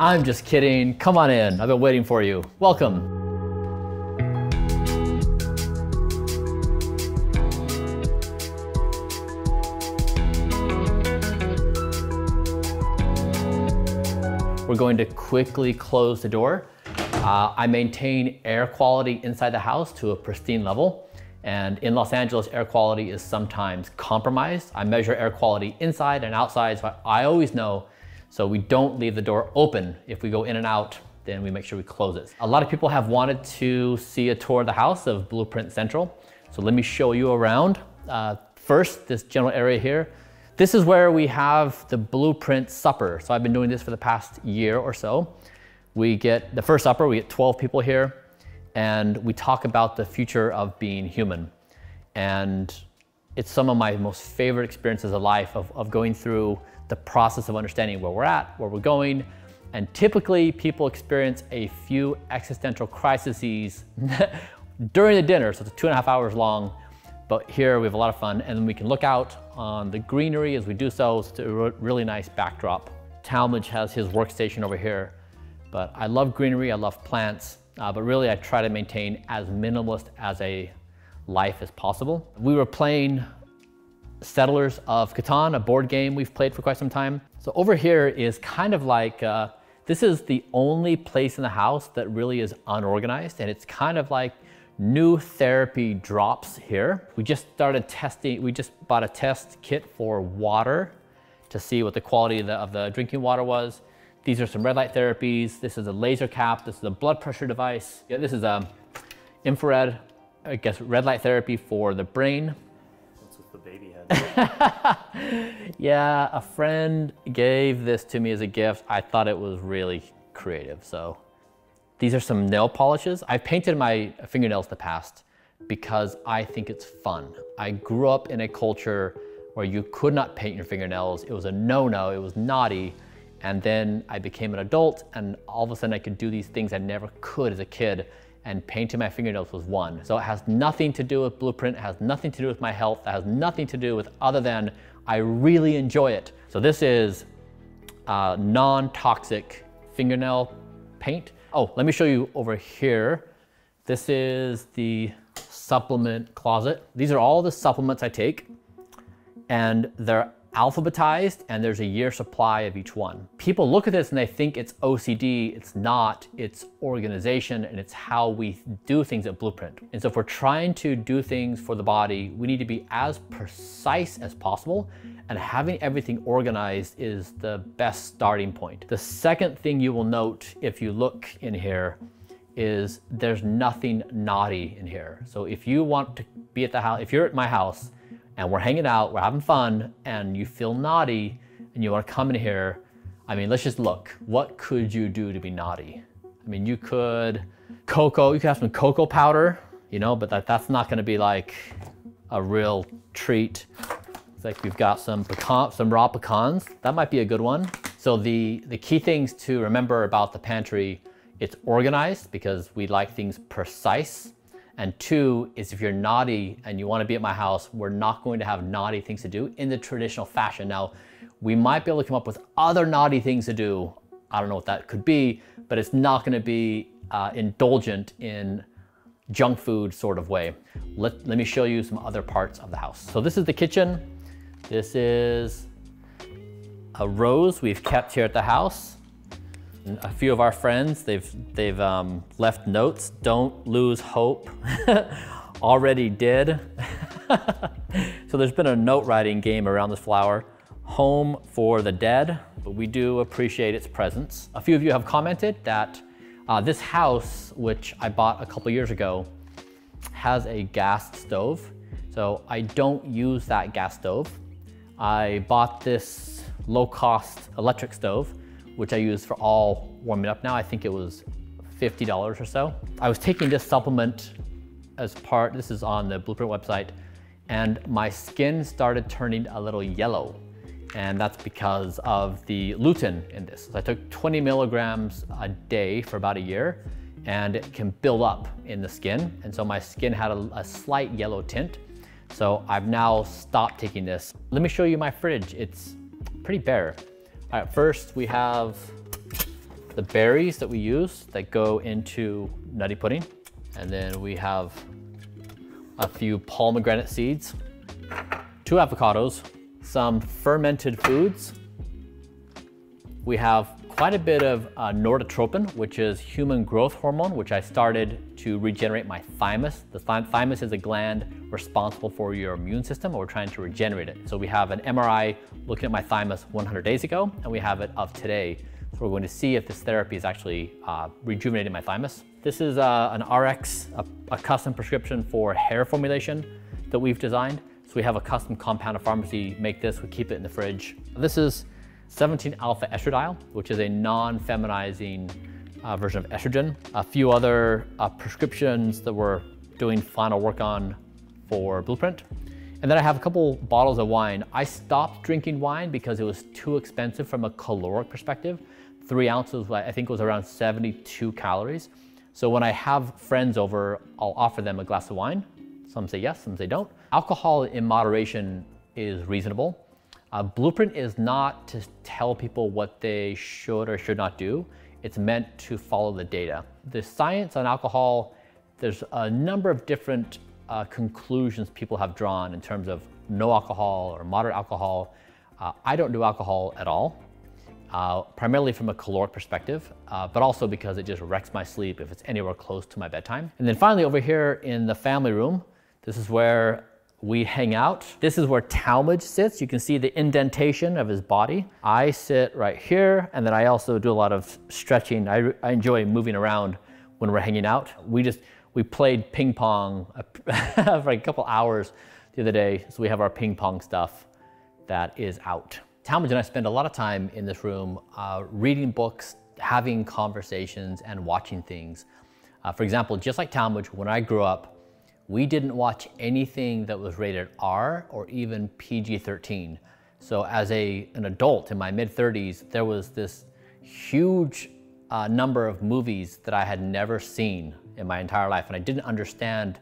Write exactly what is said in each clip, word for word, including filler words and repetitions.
I'm just kidding. Come on in. I've been waiting for you. Welcome. We're going to quickly close the door. Uh, I maintain air quality inside the house to a pristine level. And in Los Angeles, air quality is sometimes compromised. I measure air quality inside and outside, so I always know. So we don't leave the door open. If we go in and out, then we make sure we close it. A lot of people have wanted to see a tour of the house of Blueprint Central. So let me show you around. Uh, first, this general area here. This is where we have the Blueprint supper. So I've been doing this for the past year or so. We get the first supper, we get twelve people here, and we talk about the future of being human. And it's some of my most favorite experiences of life of, of going through the process of understanding where we're at, where we're going. And typically people experience a few existential crises during the dinner. So it's two and a half hours long. But here we have a lot of fun, and we can look out on the greenery as we do so. It's a really nice backdrop. Talmage has his workstation over here, but I love greenery, I love plants, uh, but really I try to maintain as minimalist as a life as possible. We were playing Settlers of Catan, a board game we've played for quite some time. So over here is kind of like, uh, this is the only place in the house that really is unorganized, and it's kind of like new therapy drops here. We just started testing, we just bought a test kit for water to see what the quality of the, of the drinking water was. These are some red light therapies. This is a laser cap. This is a blood pressure device. Yeah, this is a infrared, I guess, red light therapy for the brain. That's what the baby had. Yeah, a friend gave this to me as a gift. I thought it was really creative, so. These are some nail polishes. I've painted my fingernails in the past because I think it's fun. I grew up in a culture where you could not paint your fingernails. It was a no-no, it was naughty. And then I became an adult, and all of a sudden I could do these things I never could as a kid, and painting my fingernails was one. So it has nothing to do with Blueprint, it has nothing to do with my health, it has nothing to do with other than I really enjoy it. So this is uh, non-toxic fingernail paint. Oh, let me show you over here. This is the supplement closet. These are all the supplements I take, and they're alphabetized, and there's a year supply of each one. People look at this and they think it's O C D. It's not, it's organization, and it's how we do things at Blueprint. And so if we're trying to do things for the body, we need to be as precise as possible, and having everything organized is the best starting point. The second thing you will note if you look in here is there's nothing naughty in here. So if you want to be at the house, if you're at my house and we're hanging out, we're having fun, and you feel naughty and you want to come in here, I mean, let's just look. What could you do to be naughty? I mean, you could cocoa, you could have some cocoa powder, you know, but that, that's not going to be like a real treat. It's like we've got some pecan, some raw pecans. That might be a good one. So the, the key things to remember about the pantry, it's organized because we like things precise. And two is if you're naughty and you want to be at my house, we're not going to have naughty things to do in the traditional fashion. Now, we might be able to come up with other naughty things to do. I don't know what that could be, but it's not going to be uh, indulgent in junk food sort of way. Let, let me show you some other parts of the house. So this is the kitchen. This is a rose we've kept here at the house. And a few of our friends, they've, they've um, left notes. Don't lose hope. Already did. So there's been a note writing game around this flower. Home for the dead, but we do appreciate its presence. A few of you have commented that uh, this house, which I bought a couple years ago, has a gas stove. So I don't use that gas stove. I bought this low-cost electric stove, which I use for all warming up now. I think it was fifty dollars or so. I was taking this supplement as part, this is on the Blueprint website, and my skin started turning a little yellow. And that's because of the lutein in this. So I took twenty milligrams a day for about a year, and it can build up in the skin. And so my skin had a, a slight yellow tint. So I've now stopped taking this. Let me show you my fridge. It's pretty bare. All right, first we have the berries that we use that go into nutty pudding. And then we have a few pomegranate seeds, two avocados, some fermented foods. We have quite a bit of uh, Nordotropin, which is human growth hormone, which I started to regenerate my thymus. The th thymus is a gland responsible for your immune system, and we're trying to regenerate it. So we have an M R I looking at my thymus one hundred days ago, and we have it of today. So we're going to see if this therapy is actually uh, rejuvenating my thymus. This is uh, an R X, a, a custom prescription for hair formulation that we've designed. So we have a custom compound of pharmacy make this, we keep it in the fridge. This is seventeen alpha estradiol, which is a non-feminizing uh, version of estrogen. A few other uh, prescriptions that we're doing final work on for Blueprint. And then I have a couple bottles of wine. I stopped drinking wine because it was too expensive from a caloric perspective. Three ounces, I think, was around seventy-two calories. So when I have friends over, I'll offer them a glass of wine. Some say yes, some say don't. Alcohol in moderation is reasonable. Uh, Blueprint is not to tell people what they should or should not do. It's meant to follow the data. The science on alcohol, there's a number of different uh, conclusions people have drawn in terms of no alcohol or moderate alcohol. Uh, I don't do alcohol at all. Uh, primarily from a caloric perspective, uh, but also because it just wrecks my sleep if it's anywhere close to my bedtime. And then finally over here in the family room, this is where we hang out. This is where Talmage sits. You can see the indentation of his body. I sit right here, and then I also do a lot of stretching. I, I enjoy moving around when we're hanging out. We just, we played ping pong for a couple hours the other day, so we have our ping pong stuff that is out. Talmage and I spend a lot of time in this room uh, reading books, having conversations, and watching things. Uh, for example, just like Talmage, when I grew up, we didn't watch anything that was rated R or even P G thirteen. So as a, an adult in my mid thirties, there was this huge uh, number of movies that I had never seen in my entire life, and I didn't understand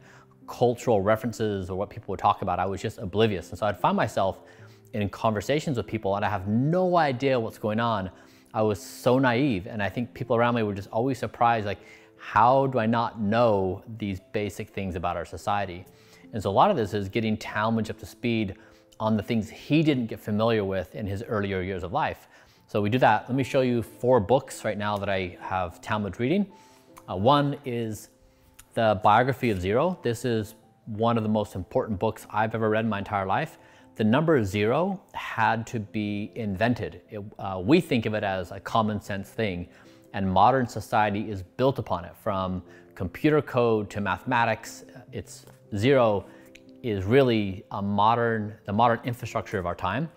cultural references or what people would talk about. I was just oblivious, and so I'd find myself in conversations with people and I have no idea what's going on. I was so naive, and I think people around me were just always surprised, like, how do I not know these basic things about our society? And so a lot of this is getting Talmage up to speed on the things he didn't get familiar with in his earlier years of life. So we do that. Let me show you four books right now that I have Talmage reading. Uh, one is The Biography of Zero. This is one of the most important books I've ever read in my entire life. The number zero had to be invented. It, uh, we think of it as a common sense thing, and modern society is built upon it, from computer code to mathematics. It's zero is really a modern, the modern infrastructure of our time.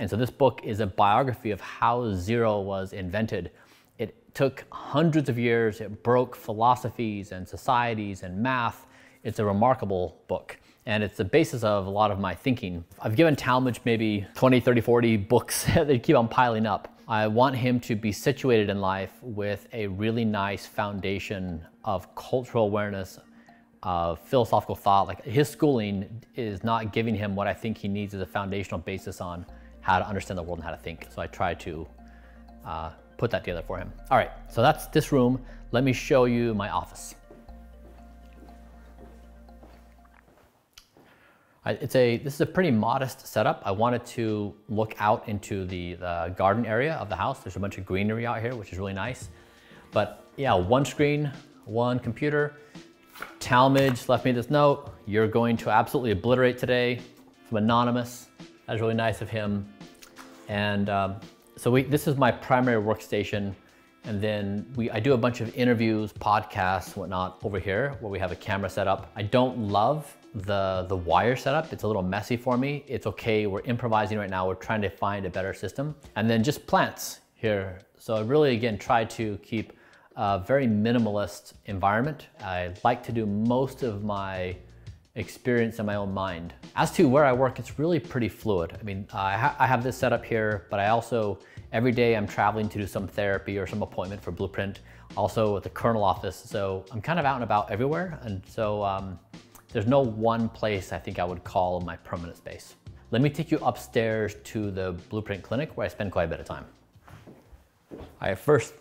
And so this book is a biography of how zero was invented. It took hundreds of years. It broke philosophies and societies and math. It's a remarkable book. And it's the basis of a lot of my thinking. I've given Talmage maybe twenty, thirty, forty books that keep on piling up. I want him to be situated in life with a really nice foundation of cultural awareness, of philosophical thought. Like, his schooling is not giving him what I think he needs as a foundational basis on how to understand the world and how to think. So I try to uh, put that together for him. All right, so that's this room. Let me show you my office. It's a, this is a pretty modest setup. I wanted to look out into the, the garden area of the house. There's a bunch of greenery out here, which is really nice. But yeah, one screen, one computer. Talmage left me this note. You're going to absolutely obliterate today. From anonymous. That's really nice of him. And um, so we, this is my primary workstation. And then we, I do a bunch of interviews, podcasts, whatnot over here where we have a camera set up. I don't love the, the wire setup. It's a little messy for me. It's okay, we're improvising right now. We're trying to find a better system. And then just plants here. So I really, again, try to keep a very minimalist environment. I like to do most of my experience in my own mind. As to where I work, it's really pretty fluid. I mean, I, ha I have this set up here, but I also, every day I'm traveling to do some therapy or some appointment for Blueprint, also at the Colonel office. So I'm kind of out and about everywhere. And so um, there's no one place I think I would call my permanent space. Let me take you upstairs to the Blueprint clinic where I spend quite a bit of time. I first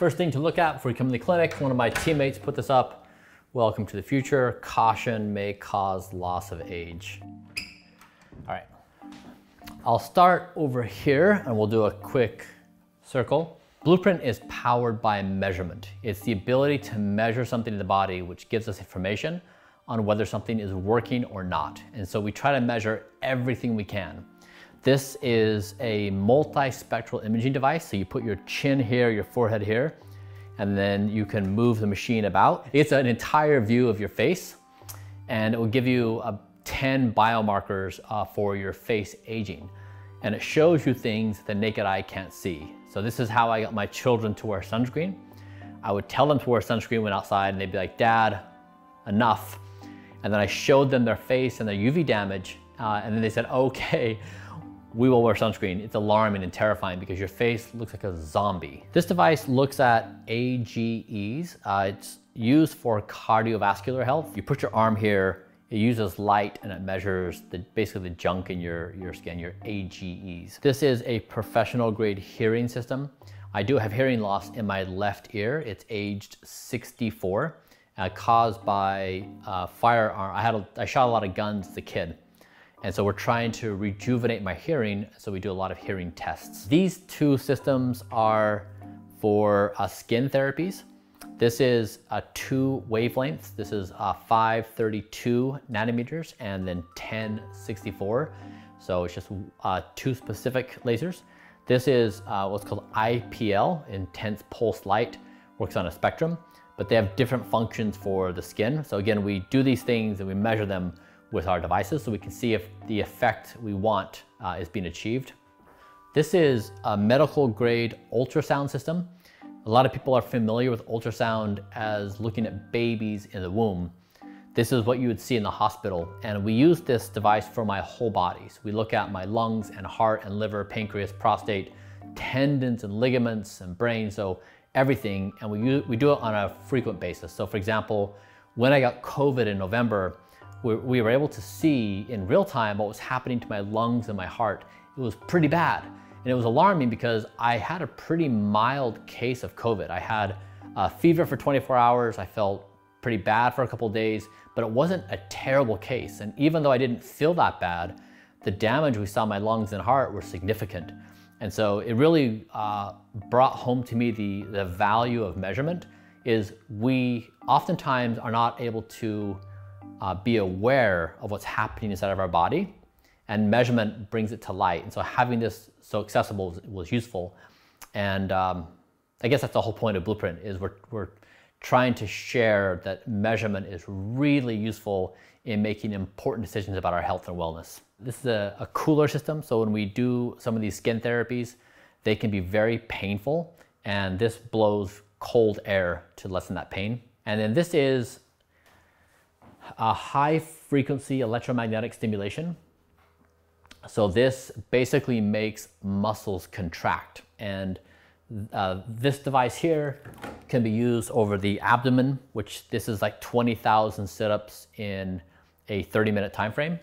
First thing to look at before you come to the clinic, one of my teammates put this up. Welcome to the future. Caution may cause loss of age. All right. I'll start over here and we'll do a quick circle. Blueprint is powered by measurement. It's the ability to measure something in the body, which gives us information on whether something is working or not. And so we try to measure everything we can. This is a multi-spectral imaging device. So you put your chin here, your forehead here, and then you can move the machine about. It's an entire view of your face, and it will give you a ten biomarkers uh, for your face aging. And it shows you things the naked eye can't see. So this is how I got my children to wear sunscreen. I would tell them to wear sunscreen when outside, and they'd be like, Dad, enough. And then I showed them their face and their U V damage. Uh, and then they said, okay, we will wear sunscreen. It's alarming and terrifying because your face looks like a zombie. This device looks at A G Es. Uh, it's used for cardiovascular health. You put your arm here, it uses light and it measures the, basically the junk in your, your skin, your A G Es. This is a professional grade hearing system. I do have hearing loss in my left ear. It's aged sixty-four, uh, caused by uh, firearm. I had a, I shot a lot of guns as a kid. And so we're trying to rejuvenate my hearing. So we do a lot of hearing tests. These two systems are for uh, skin therapies. This is a two wavelengths. This is a five thirty-two nanometers and then ten sixty-four. So it's just uh, two specific lasers. This is uh, what's called I P L, intense pulse light, works on a spectrum, but they have different functions for the skin. So again, we do these things and we measure them with our devices so we can see if the effect we want uh, is being achieved. This is a medical grade ultrasound system. A lot of people are familiar with ultrasound as looking at babies in the womb. This is what you would see in the hospital. And we use this device for my whole body. So we look at my lungs and heart and liver, pancreas, prostate, tendons and ligaments and brain. So everything. And we, use, we do it on a frequent basis. So for example, when I got COVID in November, we, we were able to see in real time what was happening to my lungs and my heart. It was pretty bad. And it was alarming because I had a pretty mild case of COVID. I had a fever for twenty-four hours. I felt pretty bad for a couple of days, but it wasn't a terrible case. And even though I didn't feel that bad, the damage we saw in my lungs and heart were significant. And so it really uh, brought home to me the, the value of measurement is we oftentimes are not able to uh, be aware of what's happening inside of our body. And measurement brings it to light. And so having this so accessible was, was useful. And um, I guess that's the whole point of Blueprint is we're, we're trying to share that measurement is really useful in making important decisions about our health and wellness. This is a, a cooler system. So when we do some of these skin therapies, they can be very painful. And this blows cold air to lessen that pain. And then this is a high frequency electromagnetic stimulation. So this basically makes muscles contract. And uh, this device here can be used over the abdomen, which this is like twenty thousand sit-ups in a thirty minute time frame.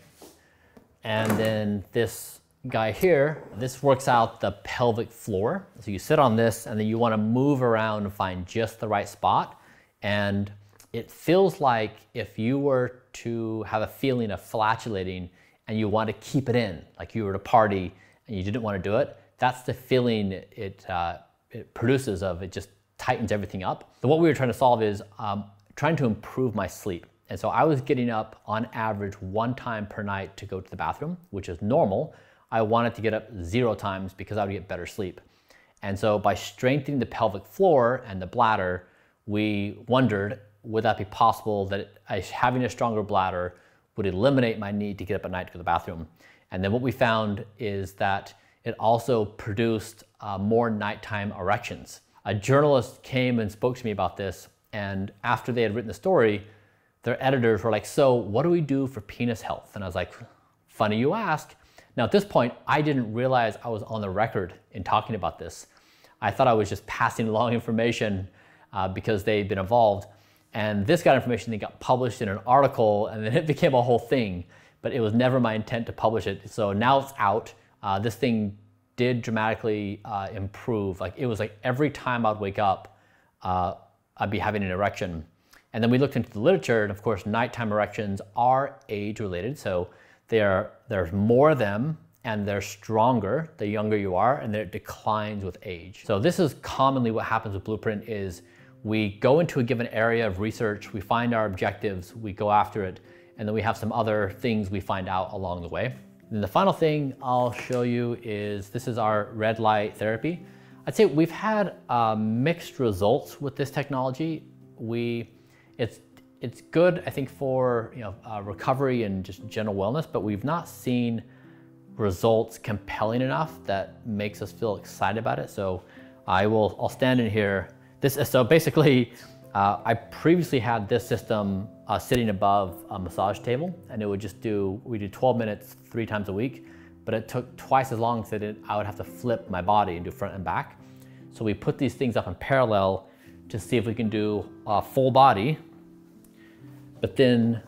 And then this guy here, this works out the pelvic floor. So you sit on this and then you want to move around and find just the right spot. And it feels like if you were to have a feeling of flatulating, and you want to keep it in, like you were at a party and you didn't want to do it, that's the feeling it, uh, it produces of it just tightens everything up. So what we were trying to solve is um, trying to improve my sleep. And so I was getting up on average one time per night to go to the bathroom, which is normal. I wanted to get up zero times because I would get better sleep. And so by strengthening the pelvic floor and the bladder, we wondered, would that be possible that having a stronger bladder would eliminate my need to get up at night to go to the bathroom. And then what we found is that it also produced uh, more nighttime erections. A journalist came and spoke to me about this, and after they had written the story, their editors were like, so what do we do for penis health? And I was like, funny you ask. Now at this point, I didn't realize I was on the record in talking about this. I thought I was just passing along information uh, because they'd been involved. And this got information that got published in an article, and then it became a whole thing, but it was never my intent to publish it. So now it's out. Uh, this thing did dramatically uh, improve. Like it was like every time I'd wake up, uh, I'd be having an erection. And then we looked into the literature, and of course, nighttime erections are age-related, so they're, there's more of them, and they're stronger the younger you are, and it declines with age. So this is commonly what happens with Blueprint is we go into a given area of research, we find our objectives, we go after it, and then we have some other things we find out along the way. And the final thing I'll show you is this is our red light therapy. I'd say we've had uh, mixed results with this technology. We, it's, it's good, I think, for you know uh, recovery and just general wellness, but we've not seen results compelling enough that makes us feel excited about it. So I will, I'll stand in here. This is, so basically, uh, I previously had this system uh, sitting above a massage table, and it would just do, we did twelve minutes three times a week, but it took twice as long, so it, I would have to flip my body and do front and back. So we put these things up in parallel to see if we can do uh, full body, but then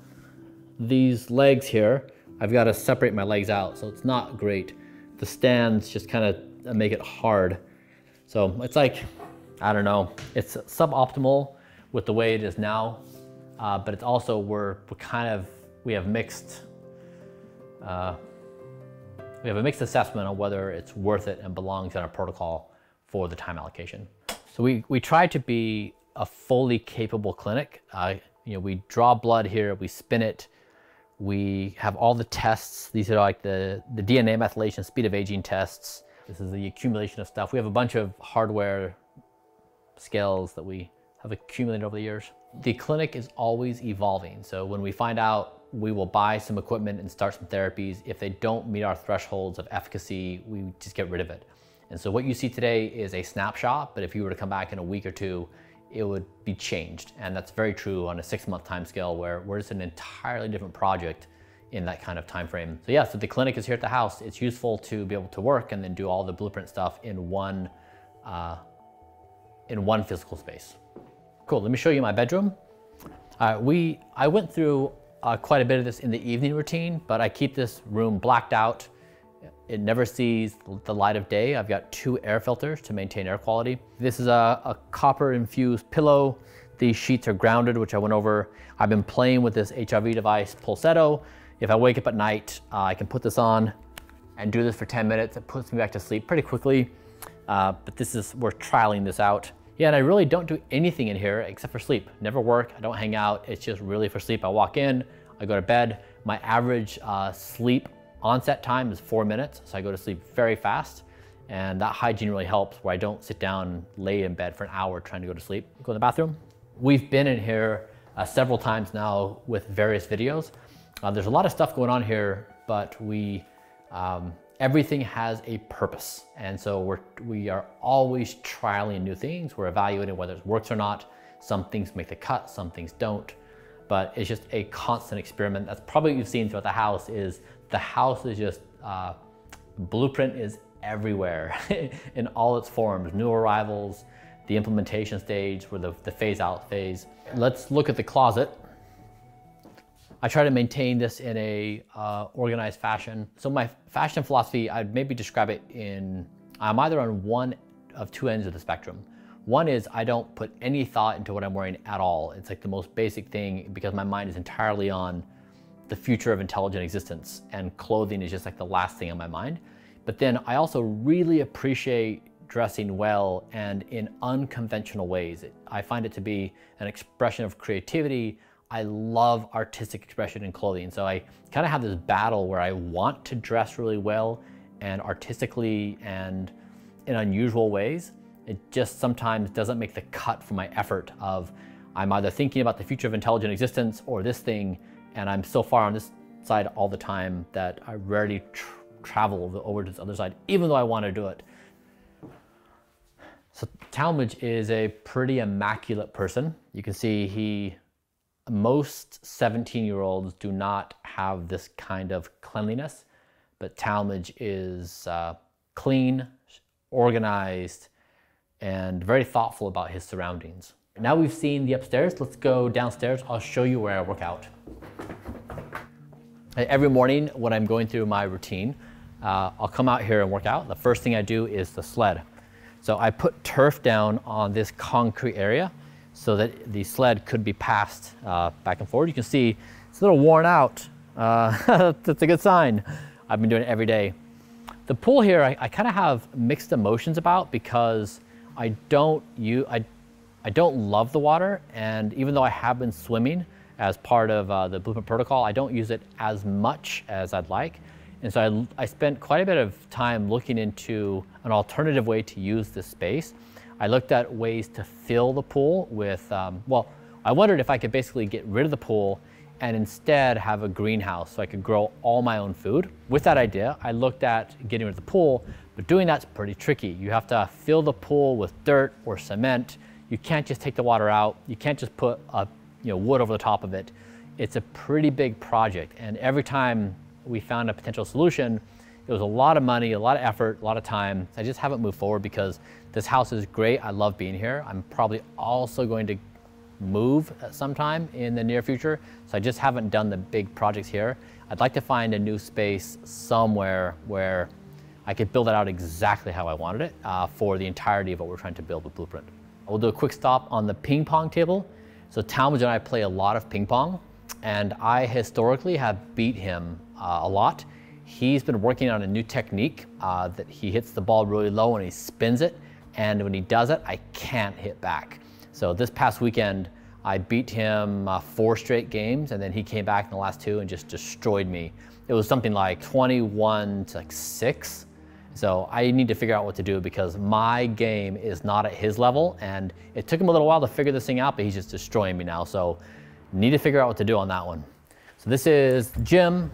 these legs here, I've got to separate my legs out, so it's not great. The stands just kind of make it hard. So it's like, I don't know, it's suboptimal with the way it is now, uh, but it's also, we're, we're kind of, we have mixed, uh, we have a mixed assessment on whether it's worth it and belongs in our protocol for the time allocation. So we, we try to be a fully capable clinic. Uh, you know, we draw blood here, we spin it, we have all the tests. These are like the, the D N A methylation speed of aging tests. This is the accumulation of stuff. We have a bunch of hardware scales that we have accumulated over the years. The clinic is always evolving. So when we find out, we will buy some equipment and start some therapies. If they don't meet our thresholds of efficacy, we just get rid of it. And so what you see today is a snapshot, but if you were to come back in a week or two, it would be changed. And that's very true on a six month time scale where we're just an entirely different project in that kind of time frame. So yeah, so the clinic is here at the house. It's useful to be able to work and then do all the Blueprint stuff in one, uh, in one physical space. Cool, let me show you my bedroom. Uh, we, I went through uh, quite a bit of this in the evening routine, but I keep this room blacked out. It never sees the light of day. I've got two air filters to maintain air quality. This is a, a copper infused pillow. These sheets are grounded, which I went over. I've been playing with this H R V device, Pulsetto. If I wake up at night, uh, I can put this on and do this for ten minutes. It puts me back to sleep pretty quickly. Uh, but this is, we're trialing this out. Yeah, and I really don't do anything in here except for sleep. Never work, I don't hang out. It's just really for sleep. I walk in, I go to bed. My average uh, sleep onset time is four minutes, so I go to sleep very fast, and that hygiene really helps where I don't sit down, lay in bed for an hour trying to go to sleep. Go to the bathroom. We've been in here uh, several times now with various videos. Uh, there's a lot of stuff going on here, but we, um, everything has a purpose. And so we're, we are always trialing new things. We're evaluating whether it works or not. Some things make the cut, some things don't, but it's just a constant experiment. That's probably what you've seen throughout the house is the house is just, uh, Blueprint is everywhere in all its forms, new arrivals, the implementation stage, where the, the phase out phase. Let's look at the closet. I try to maintain this in a uh, organized fashion. So my fashion philosophy, I'd maybe describe it in, I'm either on one of two ends of the spectrum. One is I don't put any thought into what I'm wearing at all. It's like the most basic thing because my mind is entirely on the future of intelligent existence, and clothing is just like the last thing on my mind. But then I also really appreciate dressing well and in unconventional ways. It, I find it to be an expression of creativity. I love artistic expression in clothing. So I kind of have this battle where I want to dress really well and artistically and in unusual ways. It just sometimes doesn't make the cut for my effort of, I'm either thinking about the future of intelligent existence or this thing, and I'm so far on this side all the time that I rarely tr travel over to this other side, even though I want to do it. So Talmage is a pretty immaculate person. You can see he, most seventeen year olds do not have this kind of cleanliness, but Talmage is uh, clean, organized, and very thoughtful about his surroundings. Now we've seen the upstairs, let's go downstairs. I'll show you where I work out. Every morning when I'm going through my routine, uh, I'll come out here and work out. The first thing I do is the sled. So I put turf down on this concrete area so that the sled could be passed uh, back and forward. You can see it's a little worn out. Uh, that's a good sign. I've been doing it every day. The pool here, I, I kind of have mixed emotions about because I don't you I, I don't love the water, and even though I have been swimming as part of uh, the Blueprint protocol, I don't use it as much as I'd like. And so I, I spent quite a bit of time looking into an alternative way to use this space. I looked at ways to fill the pool with, um, well, I wondered if I could basically get rid of the pool and instead have a greenhouse so I could grow all my own food. With that idea, I looked at getting rid of the pool, but doing that's pretty tricky. You have to fill the pool with dirt or cement. You can't just take the water out. You can't just put a, you know, wood over the top of it. It's a pretty big project. And every time we found a potential solution, it was a lot of money, a lot of effort, a lot of time. I just haven't moved forward because this house is great. I love being here. I'm probably also going to move at some time in the near future. So I just haven't done the big projects here. I'd like to find a new space somewhere where I could build it out exactly how I wanted it uh, for the entirety of what we're trying to build with Blueprint. We'll do a quick stop on the ping pong table. So Talmage and I play a lot of ping pong, and I historically have beat him uh, a lot. He's been working on a new technique uh, that he hits the ball really low and he spins it. And when he does it, I can't hit back. So this past weekend, I beat him uh, four straight games, and then he came back in the last two and just destroyed me. It was something like twenty-one to like six. So I need to figure out what to do because my game is not at his level, and it took him a little while to figure this thing out, but he's just destroying me now. So need to figure out what to do on that one. So this is the gym.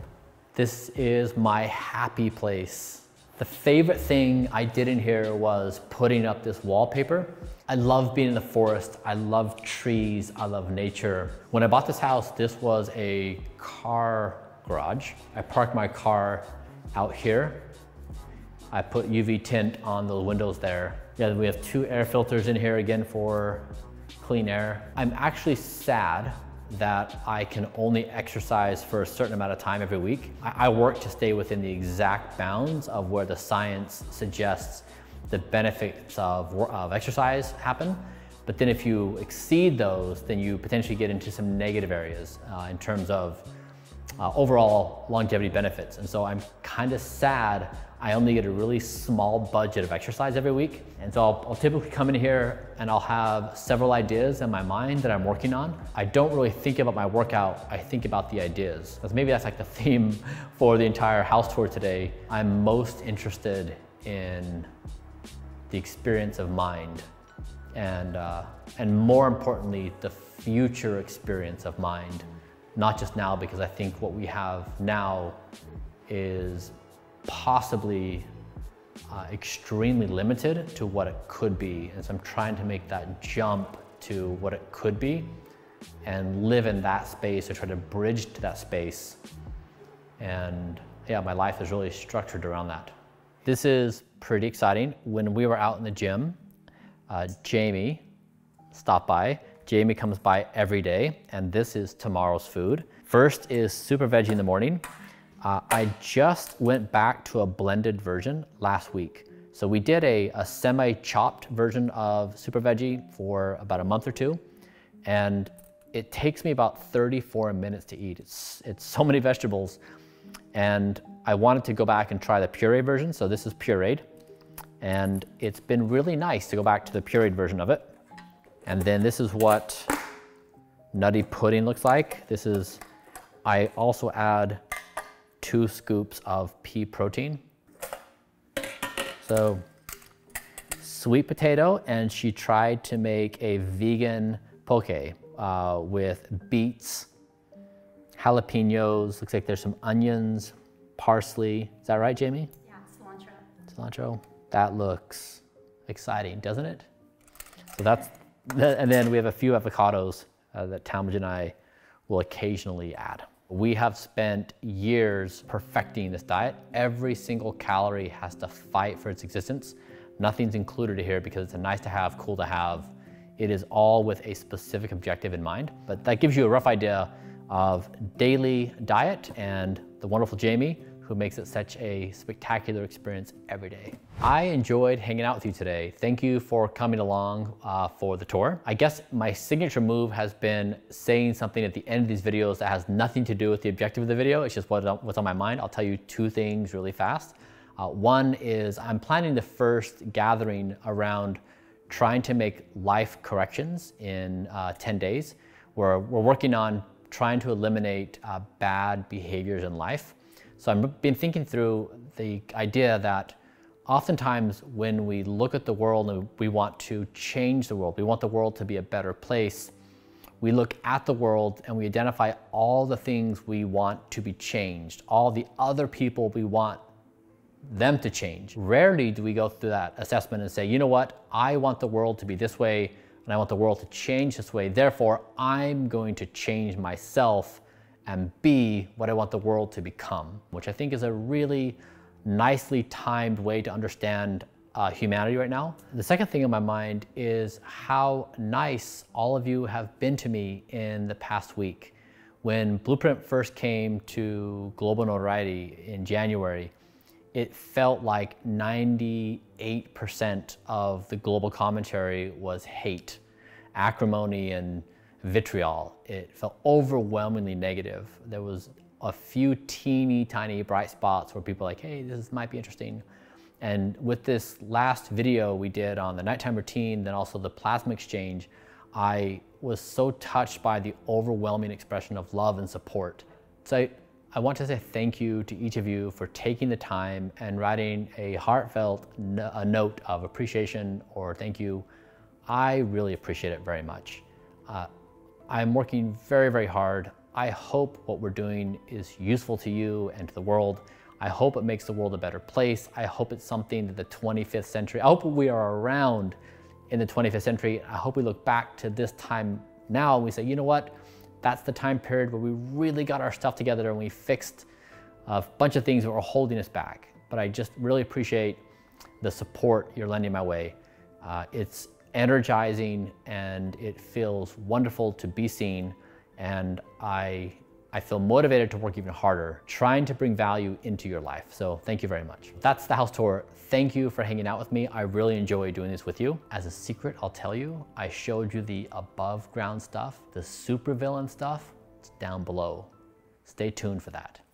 This is my happy place. The favorite thing I did in here was putting up this wallpaper. I love being in the forest. I love trees. I love nature. When I bought this house, this was a car garage. I parked my car out here. I put U V tint on the windows there. Yeah, we have two air filters in here again for clean air. I'm actually sad that I can only exercise for a certain amount of time every week. I work to stay within the exact bounds of where the science suggests the benefits of, of exercise happen. But then if you exceed those, then you potentially get into some negative areas uh, in terms of uh, overall longevity benefits. And so I'm kind of sad I only get a really small budget of exercise every week. And so I'll, I'll typically come in here and I'll have several ideas in my mind that I'm working on. I don't really think about my workout, I think about the ideas. Because maybe that's like the theme for the entire house tour today. I'm most interested in the experience of mind and, uh, and more importantly, the future experience of mind. Not just now, because I think what we have now is possibly uh, extremely limited to what it could be. And so I'm trying to make that jump to what it could be and live in that space or try to bridge to that space. And yeah, my life is really structured around that. This is pretty exciting. When we were out in the gym, uh, Jamie stopped by. Jamie comes by every day, and this is tomorrow's food. First is super veggie in the morning. Uh, I just went back to a blended version last week. So we did a, a semi-chopped version of Super Veggie for about a month or two. And it takes me about thirty-four minutes to eat. It's, it's so many vegetables. And I wanted to go back and try the puree version. So this is pureed. And it's been really nice to go back to the pureed version of it. And then this is what nutty pudding looks like. This is, I also add two scoops of pea protein. So sweet potato, and she tried to make a vegan poke uh, with beets, jalapenos, looks like there's some onions, parsley. Is that right, Jamie? Yeah, cilantro. Cilantro. That looks exciting, doesn't it? So that's, and then we have a few avocados uh, that Talmage and I will occasionally add. We have spent years perfecting this diet. Every single calorie has to fight for its existence. Nothing's included here because it's a nice to have, cool to have. It is all with a specific objective in mind, but that gives you a rough idea of daily diet and the wonderful Jamie, who makes it such a spectacular experience every day. I enjoyed hanging out with you today. Thank you for coming along uh, for the tour. I guess my signature move has been saying something at the end of these videos that has nothing to do with the objective of the video. It's just what, what's on my mind. I'll tell you two things really fast. Uh, one is I'm planning the first gathering around trying to make life corrections in uh, ten days. We're, we're working on trying to eliminate uh, bad behaviors in life. So I've been thinking through the idea that oftentimes when we look at the world and we want to change the world, we want the world to be a better place, we look at the world and we identify all the things we want to be changed, all the other people we want them to change. Rarely do we go through that assessment and say, you know what, I want the world to be this way and I want the world to change this way, therefore I'm going to change myself and be what I want the world to become, which I think is a really nicely timed way to understand uh, humanity right now. The second thing in my mind is how nice all of you have been to me in the past week. When Blueprint first came to global notoriety in January, it felt like ninety-eight percent of the global commentary was hate, acrimony, and vitriol. It felt overwhelmingly negative. There was a few teeny tiny bright spots where people were like, hey, this might be interesting. And with this last video we did on the nighttime routine, then also the plasma exchange, I was so touched by the overwhelming expression of love and support. So I want to say thank you to each of you for taking the time and writing a heartfelt a note of appreciation or thank you. I really appreciate it very much. Uh, I'm working very, very hard. I hope what we're doing is useful to you and to the world. I hope it makes the world a better place. I hope it's something that the twenty-fifth century, I hope we are around in the twenty-fifth century. I hope we look back to this time now and we say, you know what? That's the time period where we really got our stuff together and we fixed a bunch of things that were holding us back. But I just really appreciate the support you're lending my way. Uh, it's energizing and it feels wonderful to be seen. And I, I feel motivated to work even harder, trying to bring value into your life. So thank you very much. That's the house tour. Thank you for hanging out with me. I really enjoy doing this with you. As a secret, I'll tell you, I showed you the above ground stuff, the supervillain stuff, it's down below. Stay tuned for that.